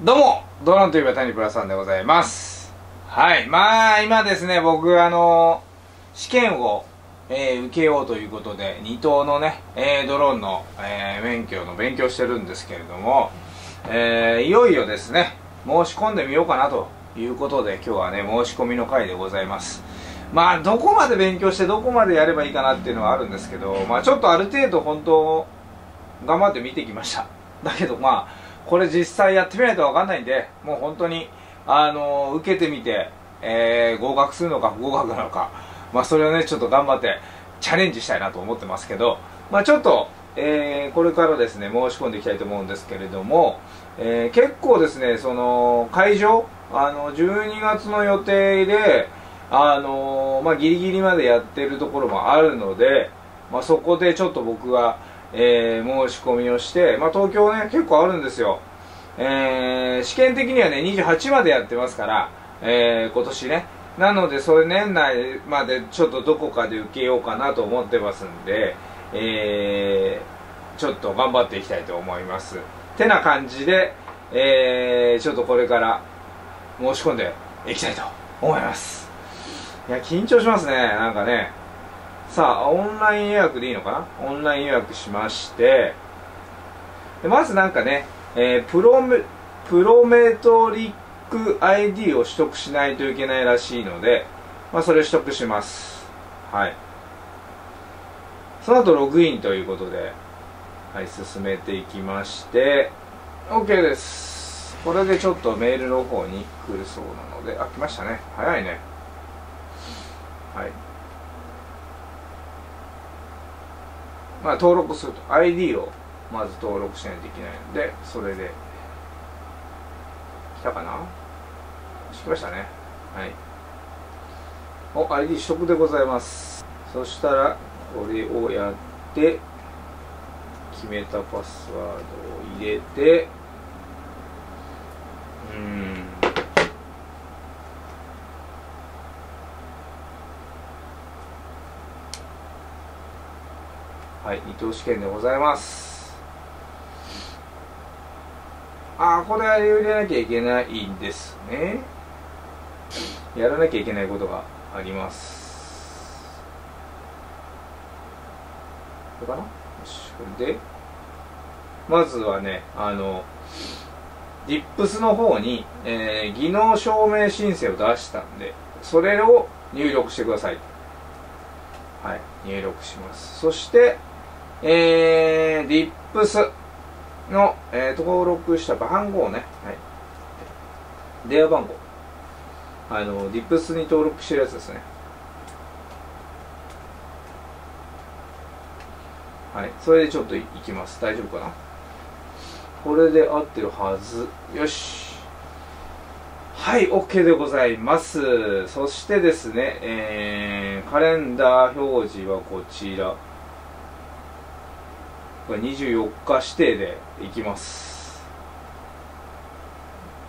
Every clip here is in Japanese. どうも、ドローンといえば谷プラさんでございます。はい。まあ、今ですね、僕、試験を、受けようということで、2等のね、ドローンの、免許の勉強してるんですけれども、いよいよですね、申し込んでみようかなということで、今日はね、申し込みの回でございます。まあ、どこまで勉強して、どこまでやればいいかなっていうのはあるんですけど、まあ、ちょっとある程度、本当、頑張って見てきました。だけど、まあ、これ実際やってみないと分かんないんで、もう本当に、受けてみて、合格するのか不合格なのか、まあ、それをね、ちょっと頑張ってチャレンジしたいなと思ってますけど、まあ、ちょっと、これからですね、申し込んでいきたいと思うんですけれども、結構ですね、その会場、12月の予定で、まあ、ギリギリまでやってるところもあるので、まあ、そこでちょっと僕は、申し込みをして、まあ、東京ね結構あるんですよ。試験的にはね28までやってますから、今年ね。なのでそれ年内までちょっとどこかで受けようかなと思ってますんで、ちょっと頑張っていきたいと思います。てな感じで、ちょっとこれから申し込んでいきたいと思います。いや緊張しますね、なんかね。さあ、オンライン予約でいいのかな？オンライン予約しまして、でまずなんかね、プロメトリック ID を取得しないといけないらしいので、まあ、それ取得します。はい。その後、ログインということで、はい、進めていきまして、OK です。これでちょっとメールの方に来るそうなので、あ、来ましたね。早いね。はい。まあ登録すると ID をまず登録しないといけないので、それで来たかな、来ましたね。はい。お ID 取得でございます。そしたらこれをやって決めたパスワードを入れて、はい、2等試験でございます。ああ、これは入れなきゃいけないんですね。やらなきゃいけないことがあります。これかな？よし、これで、まずはね、DIPS の方に、技能証明申請を出したんで、それを入力してください。はい、入力します。そして、DIPS の、登録した番号ね、はい、電話番号、DIPS に登録してるやつですね。はい、それでちょっといきます。大丈夫かな？これで合ってるはず。よし。はい、OK でございます。そしてですね、カレンダー表示はこちら。これ24日指定でいきます。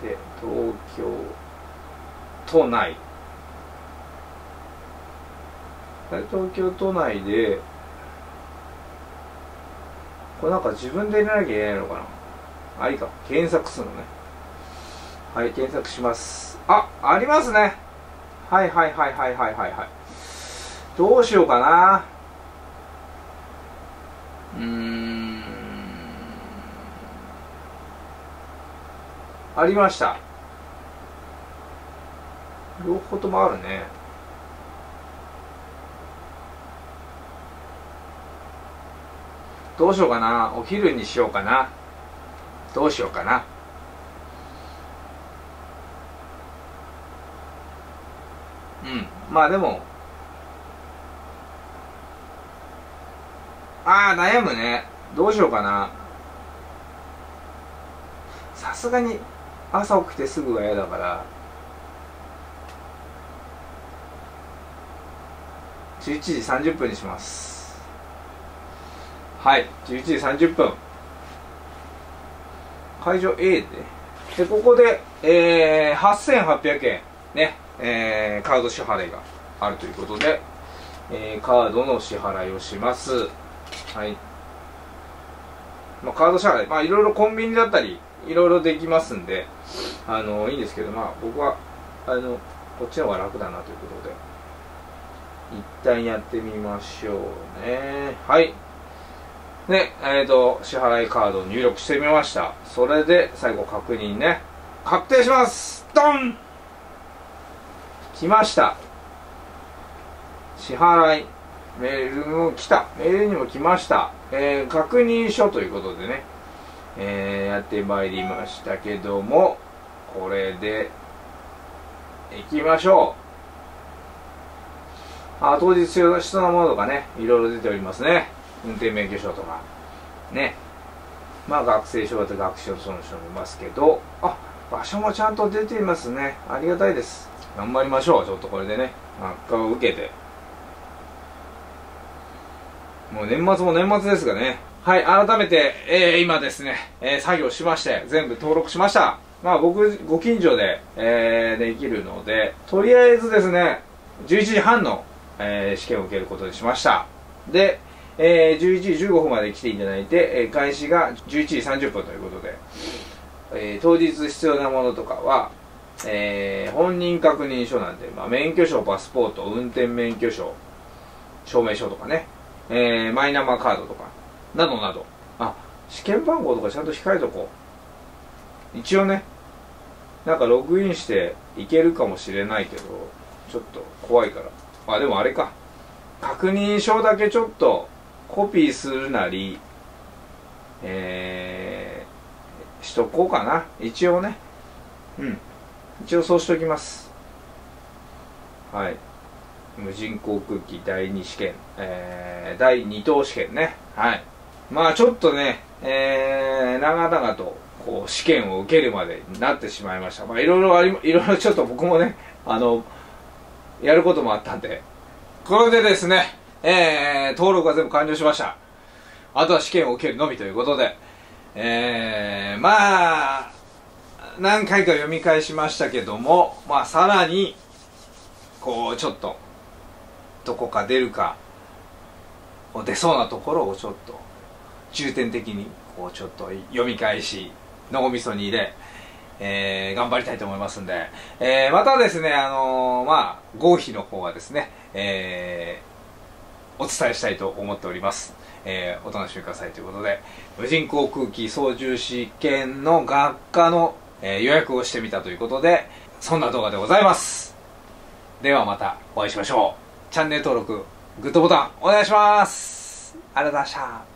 で、東京都内。東京都内で、これなんか自分で入れなきゃいけないのかな。あ、いいか。検索するのね。はい、検索します。あ、ありますね。はいはいはいはいはいはいはい。どうしようかな。ありました。両方ともあるね。どうしようかな。お昼にしようかな。どうしようかな。うん。まあでも。ああ、悩むね。どうしようかな。さすがに朝起きてすぐは嫌だから。11時30分にします。はい、11時30分。会場 A で。で、ここで、8800円。ね、カード支払いがあるということで、カードの支払いをします。はい。まあ、カード支払い、まあ、いろいろコンビニだったり、いろいろできますんで、いいんですけど、まあ僕はこっちの方が楽だなということで、一旦やってみましょうね。はい。で、支払いカードを入力してみました。それで、最後確認ね。確定します。ドン！来ました。支払い。メールも来た。メールにも来ました。確認書ということでね、やってまいりましたけども、これで、行きましょう。当日必要なものとかね、いろいろ出ておりますね。運転免許証とか。ね。まあ、学生証だと学士証の人もいますけど、あ、場所もちゃんと出ていますね。ありがたいです。頑張りましょう。ちょっとこれでね、悪化を受けて。もう年末も年末ですがね。はい、改めて、今ですね、作業しまして、全部登録しました。まあ、僕、ご近所で、できるので、とりあえずですね、11時半の、試験を受けることにしました。で、11時15分まで来ていただいて、開始が11時30分ということで、当日必要なものとかは、本人確認書なんで、まあ、免許証、パスポート、運転免許証、証明書とかね、マイナンバーカードとか、などなど、あ、試験番号とかちゃんと控えとこう。一応ね、なんかログインしていけるかもしれないけど、ちょっと怖いから。あ、でもあれか。確認書だけちょっとコピーするなり、しとこうかな。一応ね。うん。一応そうしときます。はい。無人航空機第2試験。第2等試験ね。はい。まあちょっとね、長々とこう試験を受けるまでになってしまいました。まあいろいろちょっと僕もね、やることもあったんで。これでですね、登録が全部完了しました。あとは試験を受けるのみということで、まあ、何回か読み返しましたけども、まあ、さらに、こう、ちょっと、どこか出るか、出そうなところをちょっと、重点的に、こう、ちょっと読み返し、脳みそに入れ、頑張りたいと思いますんで、またですね、まあ、合否の方はですね、お伝えしたいと思っております。お楽しみくださいということで、無人航空機操縦試験の学科の、予約をしてみたということで、そんな動画でございます。ではまたお会いしましょう。チャンネル登録、グッドボタンお願いします。ありがとうございました。